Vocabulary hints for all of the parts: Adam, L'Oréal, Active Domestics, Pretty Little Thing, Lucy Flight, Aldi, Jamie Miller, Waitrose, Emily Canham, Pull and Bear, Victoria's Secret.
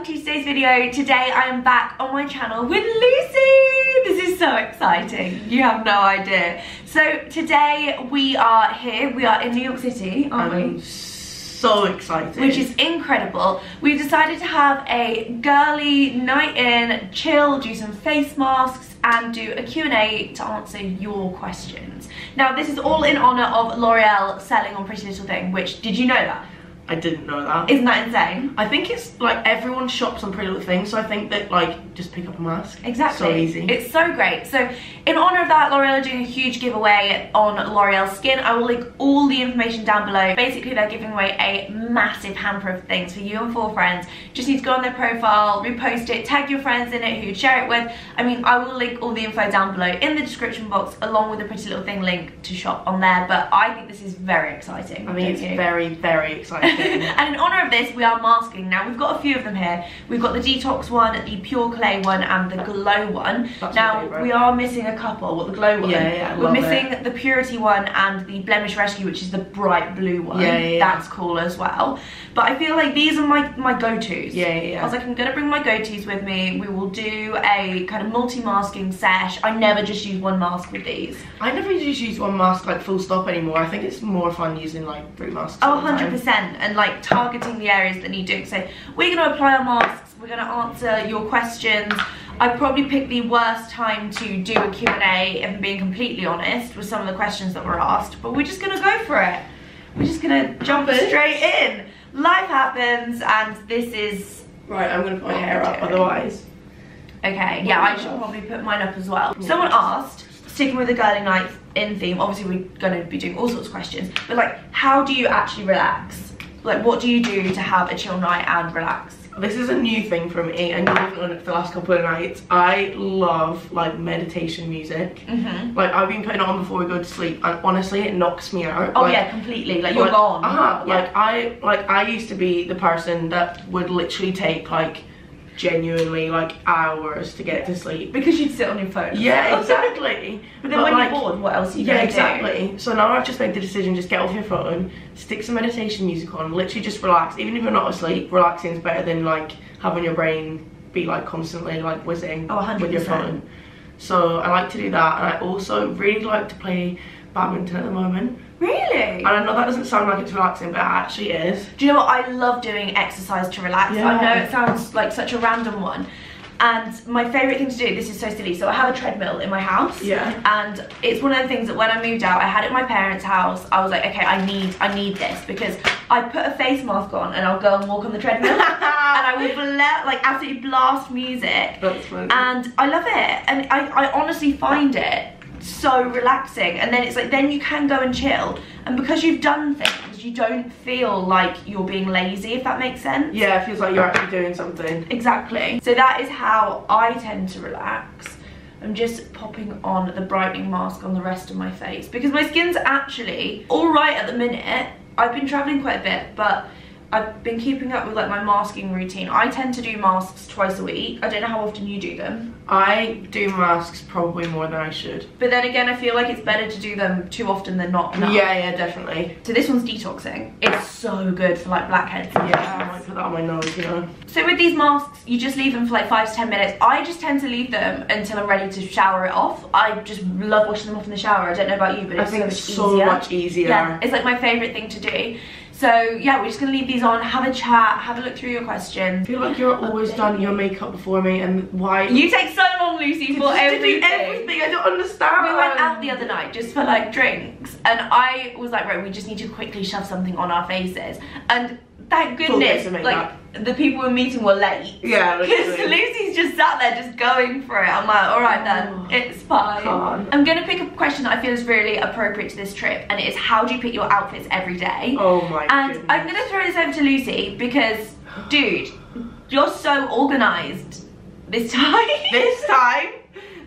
welcome to today's video. Today I am back on my channel with Lucy. This is so exciting, you have no idea. So today we are here, we are in New York City, aren't we? So excited. Which is incredible. We've decided to have a girly night in, chill, do some face masks and do a Q&A to answer your questions. Now this is all in honour of L'Oréal selling on Pretty Little Thing, which, did you know that? I didn't know that. Isn't that insane? I think it's like everyone shops on Pretty Little Thing, so I think that like just pick up a mask. Exactly. So easy. It's so great. So in honour of that, L'Oréal are doing a huge giveaway on L'Oréal Skin. I will link all the information down below. Basically they're giving away a massive hamper of things for you and four friends. Just need to go on their profile, repost it, tag your friends in it who you'd share it with. I mean, I will link all the info down below in the description box along with the Pretty Little Thing link to shop on there. But I think this is very exciting. I mean, it's very, very exciting. And in honour of this, we are masking. Now, we've got a few of them here. We've got the Detox one, the Pure Clay one, and the Glow one. That's now, we are missing a couple. What, the Glow one? Yeah, we're missing the Purity one and the Blemish Rescue, which is the bright blue one. Yeah. That's cool as well. But I feel like these are my go-tos. Yeah. I was like, I'm going to bring my go-tos with me. We will do a kind of multi-masking sesh. I never just use one mask with these. I never just use one mask, like, full stop anymore. I think it's more fun using, like, three masks. Oh, 100%. And like targeting the areas that need doing. So we're going to apply our masks, we're going to answer your questions. I probably picked the worst time to do a Q&A, if I'm being completely honest, with some of the questions that were asked, but we're just going to go for it. We're just going to jump straight in. Life happens, and this is... Right, I'm going to put my hair up otherwise. Okay, yeah, I should probably put mine up as well. Someone asked, sticking with the girly night in theme, obviously we're going to be doing all sorts of questions, but like, how do you actually relax? Like, what do you do to have a chill night and relax? This is a new thing for me, and I've done it for the last couple of nights. I love, like, meditation music. Mm-hmm. Like, I've been putting it on before we go to sleep, and honestly, it knocks me out. Oh, like, yeah, completely. Like, you're gone. Like, I used to be the person that would literally take, like, genuinely like hours to get to sleep because you'd sit on your phone. Yeah, exactly. But then when like, you're bored, what else are you gonna do? Yeah, exactly. So now I've just made the decision, just get off your phone, stick some meditation music on, literally just relax. Even if you're not asleep, relaxing is better than like having your brain be like constantly like whizzing with your phone. So I like to do that, and I also really like to play badminton at the moment. Really? And I know that doesn't sound like it's relaxing, but it actually is. Do you know what? I love doing exercise to relax. Yeah. I know it sounds like such a random one. And my favourite thing to do, this is so silly, so I have a treadmill in my house. Yeah. And it's one of the things that when I moved out, I had it at my parents' house. I was like, okay, I need this, because I put a face mask on and I'll go and walk on the treadmill. And I would like absolutely blast music. That's funny. And I love it. And I honestly find it so relaxing, and then it's like then you can go and chill, and because you've done things you don't feel like you're being lazy, if that makes sense. Yeah, it feels like you're actually doing something. Exactly. So that is how I tend to relax. I'm just popping on the brightening mask on the rest of my face because my skin's actually all right at the minute. I've been traveling quite a bit, but I've been keeping up with like my masking routine. I tend to do masks twice a week. I don't know how often you do them. I do masks probably more than I should. But then again, I feel like it's better to do them too often than not enough. Yeah, definitely. So this one's detoxing. It's so good for like blackheads. Yeah, I might put that on my nose, you know. So with these masks, you just leave them for like 5 to 10 minutes. I just tend to leave them until I'm ready to shower it off. I just love washing them off in the shower. I don't know about you, but it's so much easier. I think it's so much easier. Yeah, it's like my favourite thing to do. So yeah, we're just gonna leave these on, have a chat, have a look through your questions. I feel like you're always done your makeup before me, and why? You take so long, Lucy, for everything. I don't understand. We went out the other night just for like drinks, and I was like, right, we just need to quickly shove something on our faces. And thank goodness, like the people we're meeting were late. Yeah, because Lucy's just sat there, just going for it. I'm like, all right then, it's fine. I'm gonna pick a question that I feel is really appropriate to this trip, and it is, how do you pick your outfits every day? Oh my god. And I'm gonna throw this over to Lucy because, dude, you're so organised this time.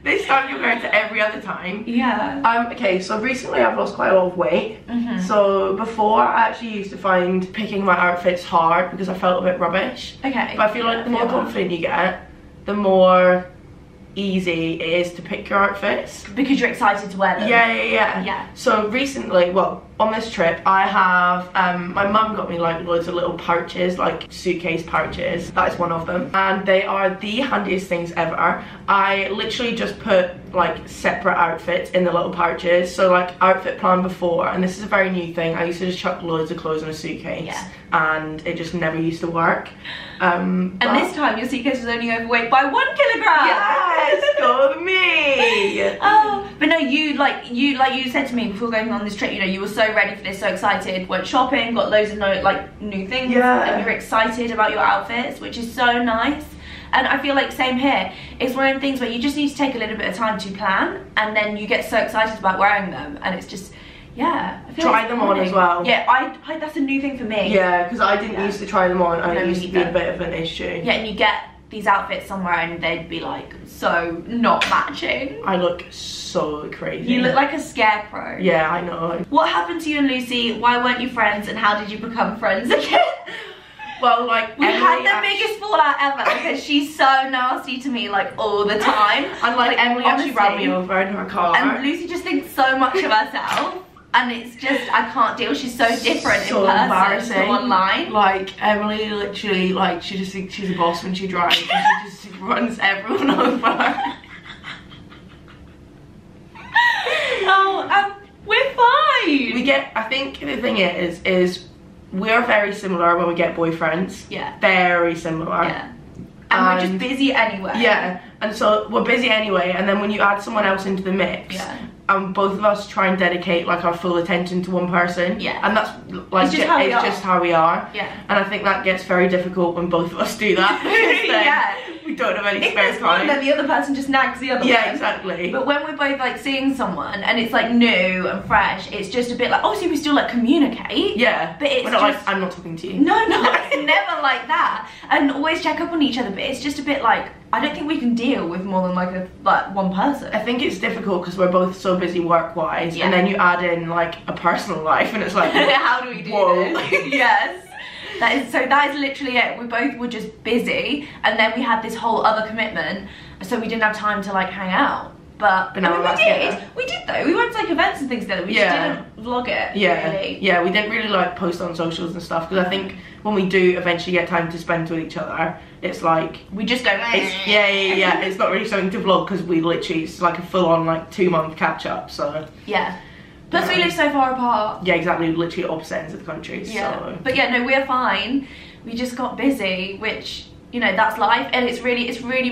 This time you're going to every other time. Yeah. Okay, so recently I've lost quite a lot of weight. Mm-hmm. So before I actually used to find picking my outfits hard because I felt a bit rubbish. Okay. But I feel like the more confident you get, the more easy it is to pick your outfits. Because you're excited to wear them. Yeah. So recently, well, on this trip I have, my mum got me like loads of little pouches, like suitcase pouches. That is one of them, and they are the handiest things ever. I literally just put like separate outfits in the little pouches, so like outfit plan before, and this is a very new thing. I used to just chuck loads of clothes in a suitcase, yeah, and it just never used to work. And this time your suitcase was only overweight by 1 kilogram. Yes, go me. Oh, but no, you said to me before going on this trip, you know, you were so ready for this, so excited, went shopping, got loads of new things, yeah, and you're excited about your outfits, which is so nice. And I feel like same here, it's one of the things where you just need to take a little bit of time to plan, and then you get so excited about wearing them, and it's just, yeah. I feel try like them on as well. Yeah, I that's a new thing for me. Yeah, because I didn't used to try them on, and it used to be a bit of an issue. Yeah, and you get these outfits somewhere and they'd be like so not matching. I look so crazy. You look like a scarecrow. Yeah, I know. What happened to you and Lucy? Why weren't you friends, and how did you become friends again? Well, like, we had the biggest fallout ever because she's so nasty to me, like, all the time. And like Emily actually ran me over in her car. And Lucy just thinks so much of herself. And it's just, I can't deal. She's so different in person to online. Like, Emily literally, like, she just thinks she's a boss when she drives. And she just runs everyone over. Oh, we're fine. We get, I think the thing is we're very similar when we get boyfriends. Yeah. Very similar. Yeah. And we're just busy anyway. Yeah. And so we're busy anyway, and then when you add someone else into the mix, yeah, both of us try and dedicate like our full attention to one person. Yeah. And that's like, it's just how we are. Yeah. And I think that gets very difficult when both of us do that. Yeah. We don't have any spare time. And then the other person just nags the other one. Yeah, exactly. But when we're both like seeing someone and it's like new and fresh, it's just a bit like, obviously we still like communicate. Yeah. But it's not like I'm not talking to you. No, no, it's never like that. And always check up on each other, but it's just a bit like, I don't think we can deal with more than like one person. I think it's difficult because we're both so busy work-wise, yeah, and then you add in like a personal life, and it's like, how do we do this? Yes, that is so. That is literally it. We both were just busy, and then we had this whole other commitment, so we didn't have time to like hang out. But no, we did though. We went to like events and things together. We just didn't vlog it. Yeah, really. Yeah, we didn't really like post on socials and stuff because I think when we do eventually get time to spend with each other, it's like we just go. Yeah. It's not really something to vlog because we literally it's like a full on like 2 month catch up. So yeah. Plus we live so far apart. Yeah, exactly. Literally opposite ends of the country. Yeah. So. But yeah, no, we're fine. We just got busy, which you know that's life, and it's really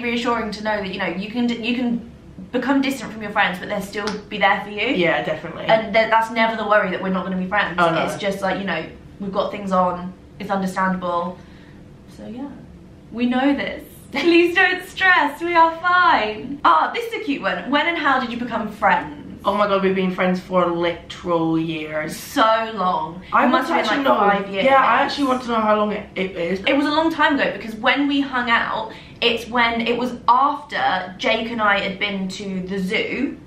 reassuring to know that you know you can become distant from your friends, but they'll still be there for you. Yeah, definitely. And that's never the worry that we're not going to be friends. Oh, no. It's just like, you know, we've got things on, it's understandable. So yeah, we know this. Please don't stress, we are fine. Ah, this is a cute one. When and how did you become friends? Oh my god, we've been friends for literal years. So long. I must have been like 5 years. Yeah, I actually want to know how long it is. It was a long time ago because when we hung out, it was after Jake and I had been to the zoo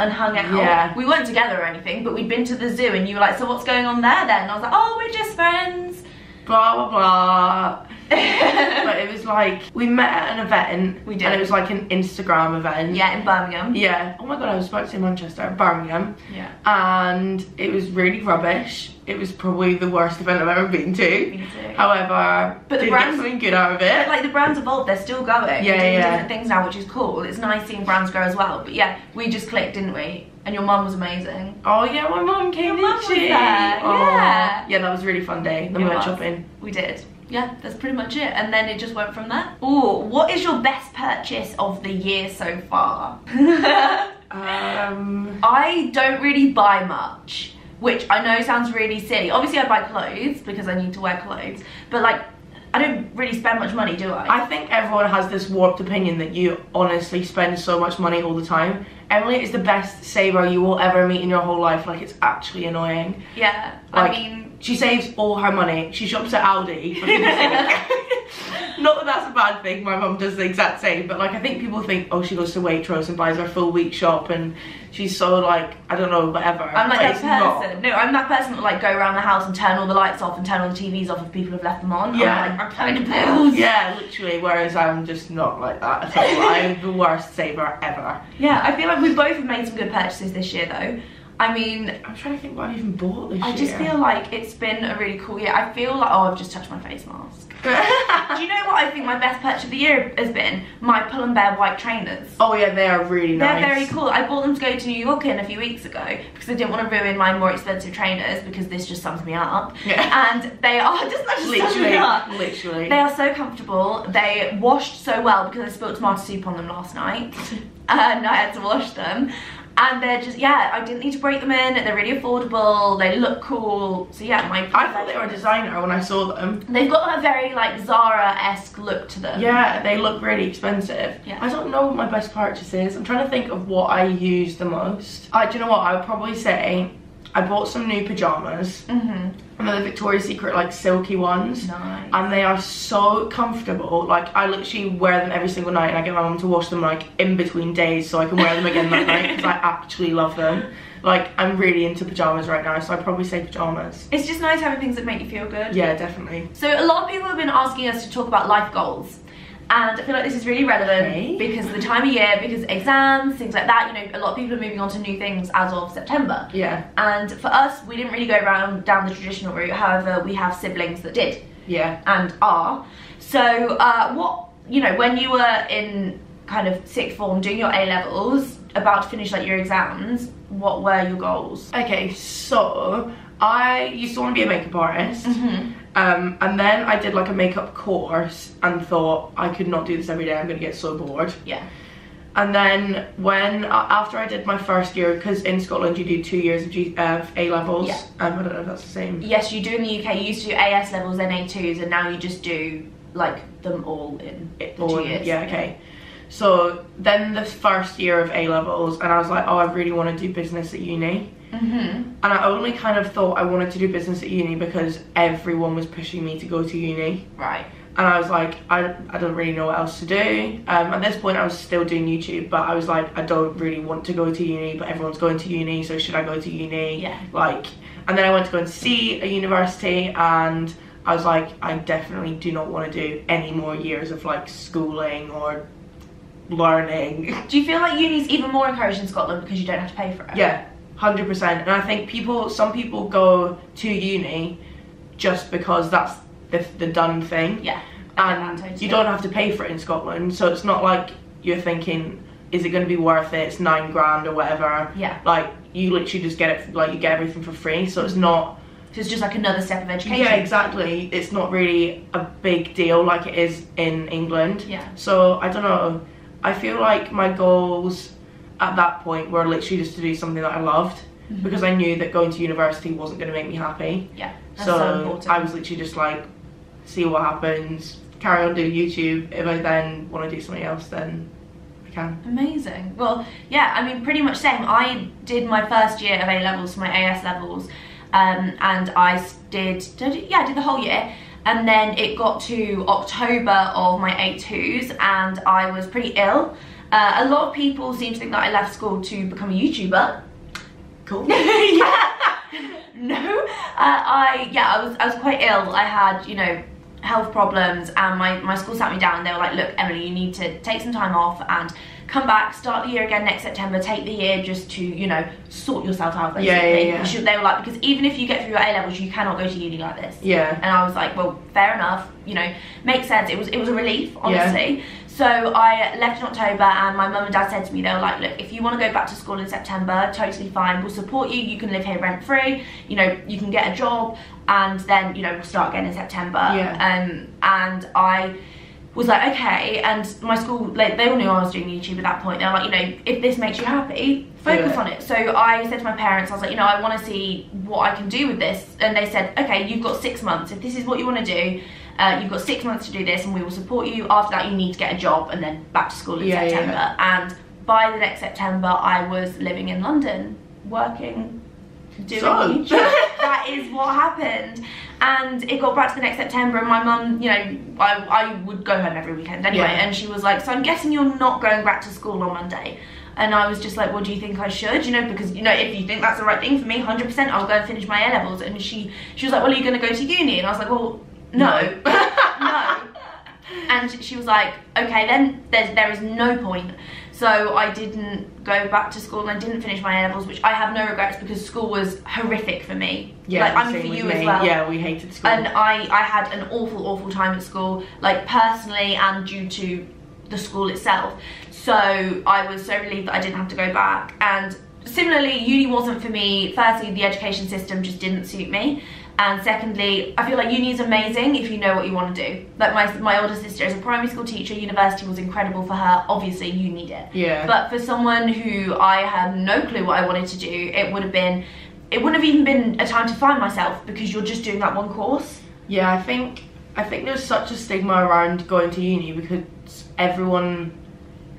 and hung out. Yeah. We weren't together or anything, but we'd been to the zoo and you were like, so what's going on there then? And I was like, oh, we're just friends. Blah, blah, blah. But it was like, we met at an event. We did. And it was like an Instagram event. Yeah, in Birmingham. Yeah. Oh my god, I was about to say Manchester, Birmingham. Yeah. And it was really rubbish. It was probably the worst event I've ever been to. Me too. However, but the brands get something good out of it. Like the brands evolved, they're still going. Yeah, they're doing different things now, which is cool. It's nice seeing brands grow as well. But yeah, we just clicked, didn't we? And your mum was amazing. Oh yeah, my mum came. Your mum was there. Yeah. Yeah, that was a really fun day. Then we went shopping. We did. Yeah, that's pretty much it. And then it just went from there. Oh, what is your best purchase of the year so far? I don't really buy much, which I know sounds really silly. Obviously I buy clothes because I need to wear clothes, but like I don't really spend much money, do I? I think everyone has this warped opinion that you honestly spend so much money all the time. Emily is the best saver you will ever meet in your whole life. Like, it's actually annoying. Yeah, like, I mean... she saves all her money. She shops at Aldi. Not that that's a bad thing. My mum does the exact same. But, like, I think people think, oh, she goes to Waitrose and buys her full week shop and she's so, like, I don't know, whatever. I'm like that person. No, I'm that person that, like, go around the house and turn all the lights off and turn all the TVs off if people have left them on. Yeah. I'm like, I'm paying the bills. Yeah, literally. Whereas I'm just not like that at all. I'm the worst saver ever. Yeah, I feel like we both have made some good purchases this year, though. I mean, I'm trying to think what I've even bought this year. I just feel like it's been a really cool year. I feel like, oh, I've just touched my face mask. Do you know what I think my best purchase of the year has been? My Pull and Bear white trainers. Oh yeah, they are really nice. They're very cool. I bought them to go to New York in a few weeks ago because I didn't want to ruin my more expensive trainers because this just sums me up. Yeah. And they are just literally. They are so comfortable. They washed so well because I spilled tomato soup on them last night and I had to wash them. And they're just, yeah, I didn't need to break them in. They're really affordable. They look cool. So yeah, I thought they were a designer when I saw them. They've got a very like Zara-esque look to them. Yeah, they look really expensive. Yeah. I don't know what my best purchase is. I'm trying to think of what I use the most. Do you know what? I would probably say I bought some new pajamas. Another Victoria's Secret like silky ones. Nice. And they are so comfortable. Like I literally wear them every single night and I get my mum to wash them like in between days so I can wear them again that night because I actually love them. Like I'm really into pajamas right now, so I'd probably say pajamas. It's just nice having things that make you feel good. Yeah, definitely. So a lot of people have been asking us to talk about life goals. And I feel like this is really relevant because of the time of year, because exams, things like that, you know, a lot of people are moving on to new things as of September. Yeah. And for us, we didn't really go down the traditional route. However, we have siblings that did. Yeah. And are. So what, you know, when you were in kind of sixth form doing your A levels, about to finish like your exams, what were your goals? Okay, so I used to want to be a makeup artist. And then I did like a makeup course and thought I could not do this every day, I'm gonna get so bored. Yeah. And then when, after I did my first year, because in Scotland you do 2 years of A-levels. Yeah. I don't know if that's the same. Yes, you do in the UK. You used to do AS levels and A2s, and now you just do like them all in all 2 years. Yeah, okay. Yeah. So then the first year of A-levels, and I was like, oh, I really want to do business at uni. And I only kind of thought I wanted to do business at uni because everyone was pushing me to go to uni. Right. And I was like, I don't really know what else to do. At this point I was still doing YouTube, but I was like, I don't really want to go to uni, but everyone's going to uni, so should I go to uni? Yeah. Like, and then I went to go and see a university and I was like, I definitely do not want to do any more years of like schooling or learning. Do you feel like uni's even more encouraged in Scotland because you don't have to pay for it? Yeah. 100%. And I think some people go to uni just because that's the done thing. Yeah. And you don't have to pay for it in Scotland, so it's not like you're thinking, is it going to be worth it? It's 9 grand or whatever. Yeah. Like you literally just get it, like you get everything for free, so it's not. So it's just like another step of education. Yeah, exactly. It's not really a big deal like it is in England. Yeah. So I don't know. I feel like my goals at that point were literally just to do something that I loved because I knew that going to university wasn't going to make me happy. Yeah, that's so important. I was literally just like, see what happens, carry on doing YouTube. If I then want to do something else, then I can. Amazing. Well, yeah, I mean, pretty much same. I did my first year of A-levels, my AS levels, and I did the whole year. And then it got to October of my A2s and I was pretty ill. A lot of people seem to think that I left school to become a YouTuber. Cool. No. I was quite ill. I had, you know, health problems and my school sat me down and they were like, look, Emily, you need to take some time off and come back, start the year again next September, take the year just to, you know, sort yourself out. Basically. Yeah. They were like, because even if you get through your A-levels, you cannot go to uni like this. Yeah. And I was like, well, fair enough, you know, makes sense. It was a relief, honestly. Yeah. So I left in October and my mum and dad said to me, they were like, look, if you want to go back to school in September, totally fine, we'll support you, you can live here rent free, you know, you can get a job and then, you know, we'll start again in September. Yeah. And I was like, okay, and my school, like, they all knew I was doing YouTube at that point. They were like, you know, if this makes you happy, focus on it. So I said to my parents, I was like, you know, I want to see what I can do with this. And they said, okay, you've got 6 months. If this is what you want to do, you've got 6 months to do this and we will support you. After that, you need to get a job and then back to school in September. Yeah. And by the next September, I was living in London, working, doing YouTube. That is what happened. And it got back to the next September and my mum, you know, I would go home every weekend anyway. Yeah. And she was like, so I'm guessing you're not going back to school on Monday. And I was just like, well, do you think I should? You know, because, you know, if you think that's the right thing for me, 100%, I'll go and finish my A-levels. And she was like, well, are you going to go to uni? And I was like, well, no. No. And she was like, okay, then there is no point. So I didn't go back to school and I didn't finish my A-levels, which I have no regrets because school was horrific for me. Yeah, like, I mean, for you as well. Yeah, we hated school. And I had an awful, awful time at school, like personally and due to the school itself. So I was so relieved that I didn't have to go back. And similarly, uni wasn't for me. Firstly, the education system just didn't suit me. And secondly, I feel like uni is amazing if you know what you want to do. Like my older sister is a primary school teacher. University was incredible for her. Obviously, you need it. Yeah. But for someone who I had no clue what I wanted to do, it would have been, it wouldn't have even been a time to find myself because you're just doing that one course. Yeah, I think there's such a stigma around going to uni because everyone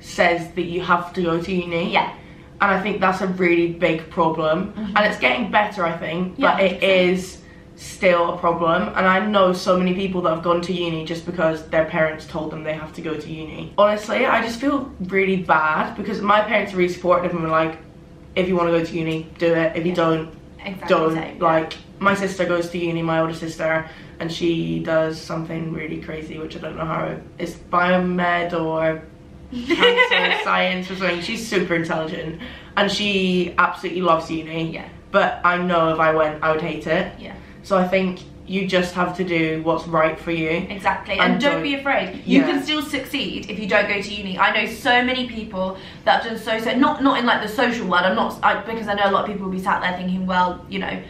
says that you have to go to uni. Yeah. And I think that's a really big problem. Mm-hmm. And it's getting better, I think, but yeah, it is still a problem. And I know so many people that have gone to uni just because their parents told them they have to go to uni. Honestly, I just feel really bad because my parents are really supportive and were like, if you want to go to uni, do it. If you don't, don't. Like, my sister goes to uni, my older sister, and she does something really crazy, which I don't know how. It's biomed or cancer science or something. She's super intelligent and she absolutely loves uni. Yeah. But I know if I went, I would hate it. Yeah. So I think you just have to do what's right for you. Exactly, and don't be afraid. You can still succeed if you don't go to uni. I know so many people that have done not in like the social world, because I know a lot of people will be sat there thinking, well, you know,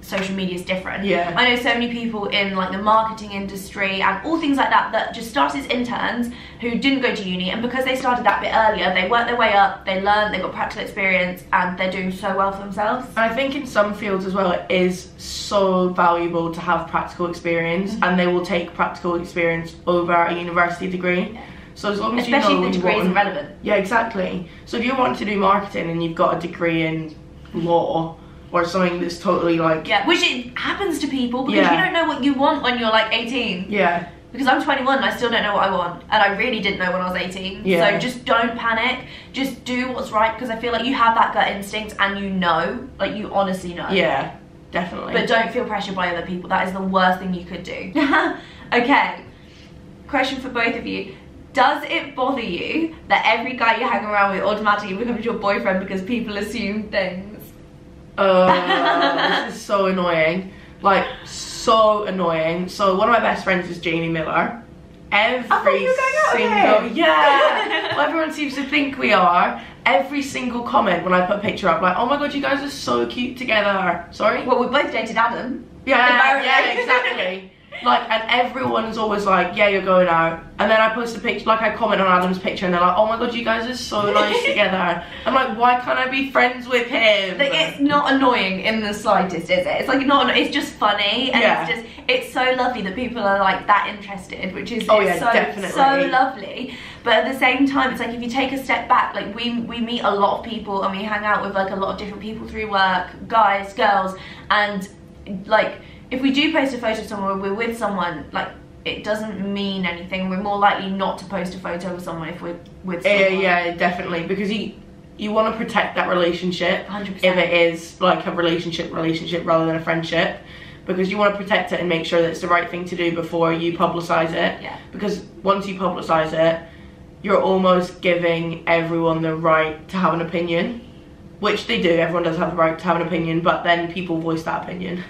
social media is different. Yeah. I know so many people in like the marketing industry and all things like that that just started as interns who didn't go to uni, and because they started that bit earlier, they worked their way up, they learned, they got practical experience, and they're doing so well for themselves. And I think in some fields as well, it is so valuable to have practical experience, and they will take practical experience over a university degree. Yeah. So as long as especially you know, if the degree is relevant. Yeah, exactly. So if you want to do marketing and you've got a degree in law, or something that's totally like... Yeah, which it happens to people because you don't know what you want when you're like 18. Yeah. Because I'm 21 and I still don't know what I want. And I really didn't know when I was 18. Yeah. So just don't panic. Just do what's right because I feel like you have that gut instinct and you know. Like you honestly know. Yeah, definitely. But don't feel pressured by other people. That is the worst thing you could do. Okay. Question for both of you. Does it bother you that every guy you hang around with automatically becomes your boyfriend because people assume things? This is so annoying. Like, so annoying. So one of my best friends is Jamie Miller. Well, everyone seems to think we are. Every single comment when I put a picture up, like, oh my god, you guys are so cute together. Sorry? Well, we both dated Adam. Yeah, yeah, exactly. Like, and everyone's always like, yeah, you're going out. And then I post a picture, like I comment on Adam's picture and they're like, oh my god, you guys are so nice together. I'm like, why can't I be friends with him? Like, it's not annoying in the slightest, is it? It's like, not, it's just funny. And it's just, it's so lovely that people are like that interested, which is so lovely. But at the same time, it's like, if you take a step back, like we meet a lot of people and we hang out with like a lot of different people through work, guys, girls, and like, if we do post a photo of someone or we're with someone, like, it doesn't mean anything. We're more likely not to post a photo of someone if we're with someone. Yeah, definitely. Because you want to protect that relationship. 100%. If it is, like, a relationship rather than a friendship. Because you want to protect it and make sure that it's the right thing to do before you publicise it. Yeah. Because once you publicise it, you're almost giving everyone the right to have an opinion. Which they do. Everyone does have the right to have an opinion. But then people voice that opinion.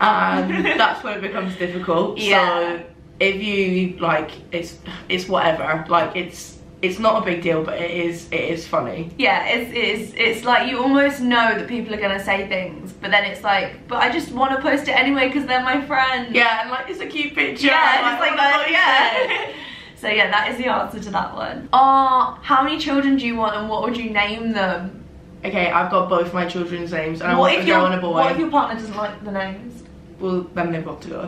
That's when it becomes difficult. Yeah. So if you like, it's whatever. Like it's not a big deal, but it is funny. Yeah, it's like you almost know that people are gonna say things, but then it's like, but I just want to post it anyway because they're my friend. Yeah, and like it's a cute picture. Yeah, it's like So yeah, that is the answer to that one. How many children do you want, and what would you name them? Okay, I've got both my children's names, and I want a girl and a boy. What if your partner doesn't like the names? Well, then they've got to go.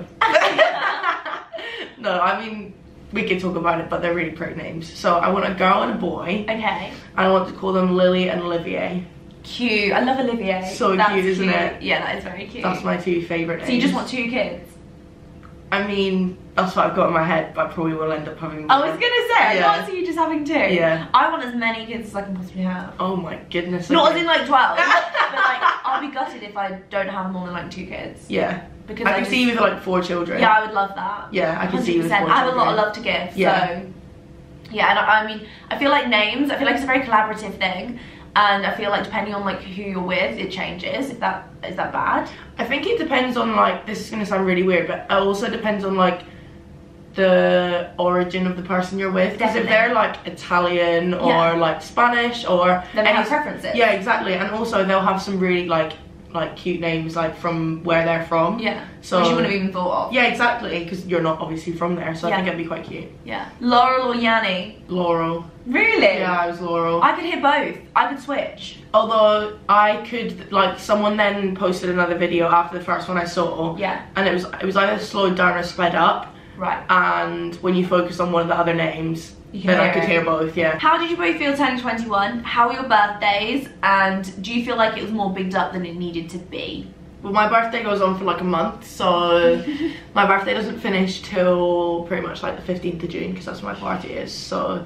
No, I mean, we could talk about it, but they're really pretty names. So I want a girl and a boy. Okay. And I want to call them Lily and Olivier. Cute. I love Olivier. So cute, isn't it? Yeah, that is very cute. That's my two favourite names. So you just want two kids? I mean, that's what I've got in my head, but I probably will end up having more. I was going to say, I can't see you just having two. Yeah. I want as many kids as I can possibly have. Oh my goodness. Not as in like 12, but like, I'll be gutted if I don't have more than like two kids. Yeah. Because I can see you with like four children. Yeah, I would love that. Yeah, I can see you with 4 children. I have a lot of love to give, so... Yeah, and I mean, I feel like names, I feel like it's a very collaborative thing, and I feel like depending on like who you're with, it changes. If that is that bad? I think it depends on like, this is gonna sound really weird, but it also depends on like the origin of the person you're with. Because if they're like Italian or like Spanish or then they have preferences. Yeah, exactly. And also they'll have some really like cute names like from where they're from. Yeah. So which you wouldn't have even thought of. Yeah, exactly. Because you're not obviously from there, so I think it'd be quite cute. Yeah. Laurel or Yanni? Laurel. Really? Yeah, I was Laurel. I could hear both. I could switch. Although I could, like, someone then posted another video after the first one I saw. Yeah. And it was either slowed down or sped up. Right. And when you focus on one of the other names, then I could hear both, yeah. How did you both feel turning 21? How were your birthdays? And do you feel like it was more bigged up than it needed to be? Well, my birthday goes on for like a month, so my birthday doesn't finish till pretty much like the 15th of June, because that's when my party is, so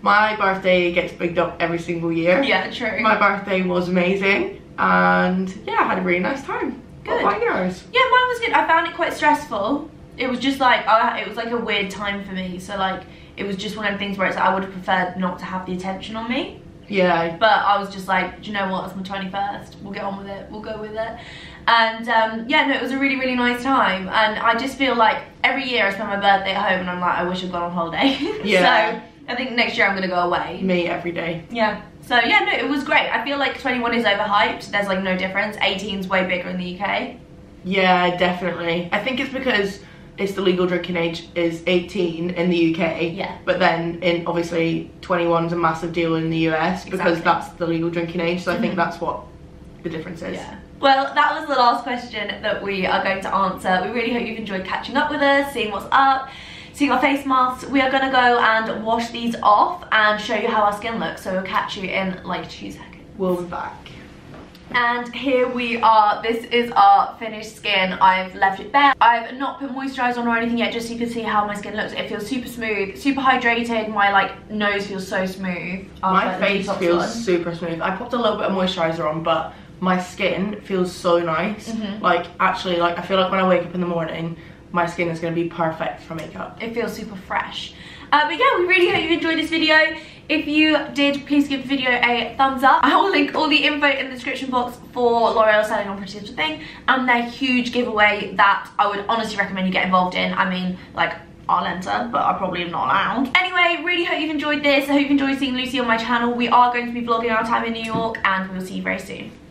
my birthday gets bigged up every single year. Yeah, true. My birthday was amazing, and yeah, I had a really nice time. Good. What about yours? Yeah, mine was good. I found it quite stressful. It was just like, it was like a weird time for me. So like, it was just one of the things where it's like, I would have preferred not to have the attention on me. Yeah. But I was just like, do you know what, it's my 21st. We'll get on with it, we'll go with it. And yeah, no, it was a really, really nice time. And I just feel like every year I spend my birthday at home and I'm like, I wish I'd gone on holiday. Yeah. So I think next year I'm gonna go away. Me, every day. Yeah. So yeah, no, it was great. I feel like 21 is overhyped. There's like no difference. 18's way bigger in the UK. Yeah, definitely. I think it's because it's the legal drinking age is 18 in the UK, yeah, but then in obviously 21's a massive deal in the US because that's the legal drinking age, so I think that's what the difference is. Yeah. Well, that was the last question that we are going to answer. We really hope you've enjoyed catching up with us, seeing what's up, seeing our face masks. We are going to go and wash these off and show you how our skin looks, so we'll catch you in like 2 seconds. We'll be back. And here we are. This is our finished skin. I've left it bare. I've not put moisturizer on or anything yet, just so you can see how my skin looks. It feels super smooth, super hydrated. My like nose feels so smooth. My face feels super smooth. I popped a little bit of moisturizer on, but my skin feels so nice. Like actually, like I feel like when I wake up in the morning, my skin is going to be perfect for makeup. It feels super fresh. But yeah, we really hope you enjoyed this video. If you did, please give the video a thumbs up. I will link all the info in the description box for L'Oréal selling on Pretty Little Thing and their huge giveaway that I would honestly recommend you get involved in. I mean, like, I'll enter, but I probably am not allowed. Anyway, really hope you've enjoyed this. I hope you've enjoyed seeing Lucy on my channel. We are going to be vlogging our time in New York, and we'll see you very soon.